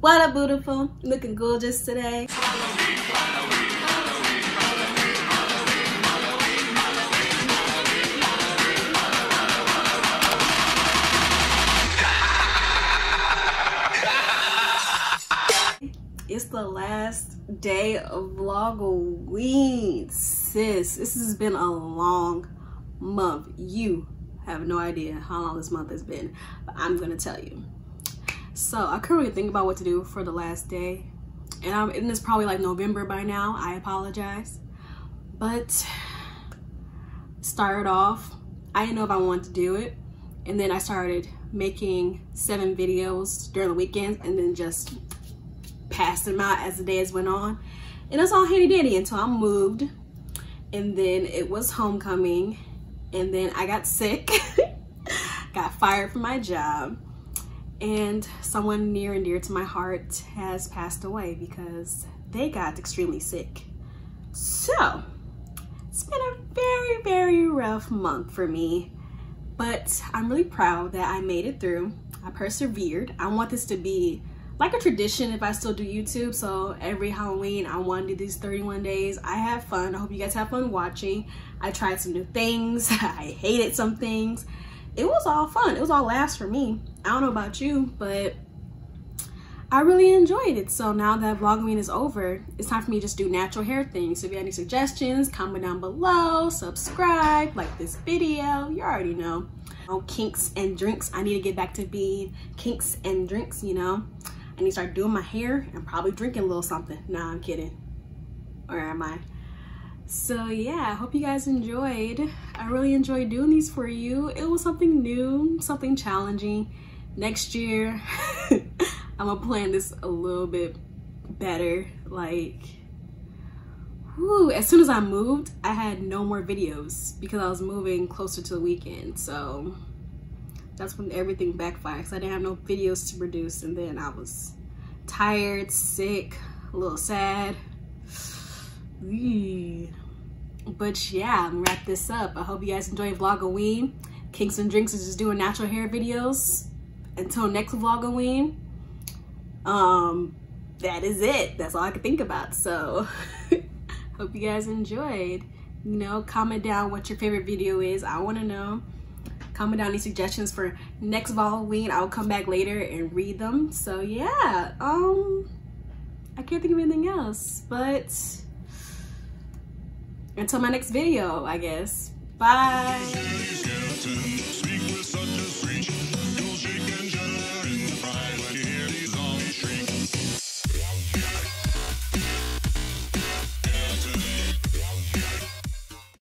What up, beautiful? Looking gorgeous today. It's the last day of Vlogoween, sis. This has been a long month. You have no idea how long this month has been, but I'm gonna tell you. So I couldn't really think about what to do for the last day, and it's probably like November by now. I apologize, but started off, I didn't know if I wanted to do it, and then I started making 7 videos during the weekends, and then just passed them out as the days went on, and it's all handy dandy until I moved, and then it was homecoming, and then I got sick, got fired from my job. And someone near and dear to my heart has passed away because they got extremely sick. So it's been a very, very rough month for me, but I'm really proud that I made it through. I persevered. I want this to be like a tradition if I still do YouTube. So every Halloween, I want to do these 31 days. I have fun. I hope you guys have fun watching. I tried some new things. I hated some things. It was all fun. It was all laughs for me. I don't know about you, but I really enjoyed it. So now that Vlogoween is over, it's time for me to just do natural hair things. So if you have any suggestions, comment down below, subscribe, like this video. You already know. Oh, Kinks and Drinks. I need to get back to being Kinks and Drinks, you know. I need to start doing my hair and probably drinking a little something. Nah, I'm kidding. Or am I? So yeah, I hope you guys enjoyed. I really enjoyed doing these for you. It was something new, something challenging. Next year, I'm gonna plan this a little bit better. Like, whoo, as soon as I moved, I had no more videos because I was moving closer to the weekend. So that's when everything backfired because I didn't have no videos to produce, and then I was tired, sick, a little sad. But yeah, I'm gonna wrap this up. I hope you guys enjoyed Vlogoween. Kinks and Drinks is just doing natural hair videos until next Vlogoween. That is it. That's all I could think about. So hope you guys enjoyed. You know, comment down what your favorite video is. I want to know. Comment down any suggestions for next Vlogoween. I'll come back later and read them. So yeah, I can't think of anything else, but until my next video, I guess. Bye.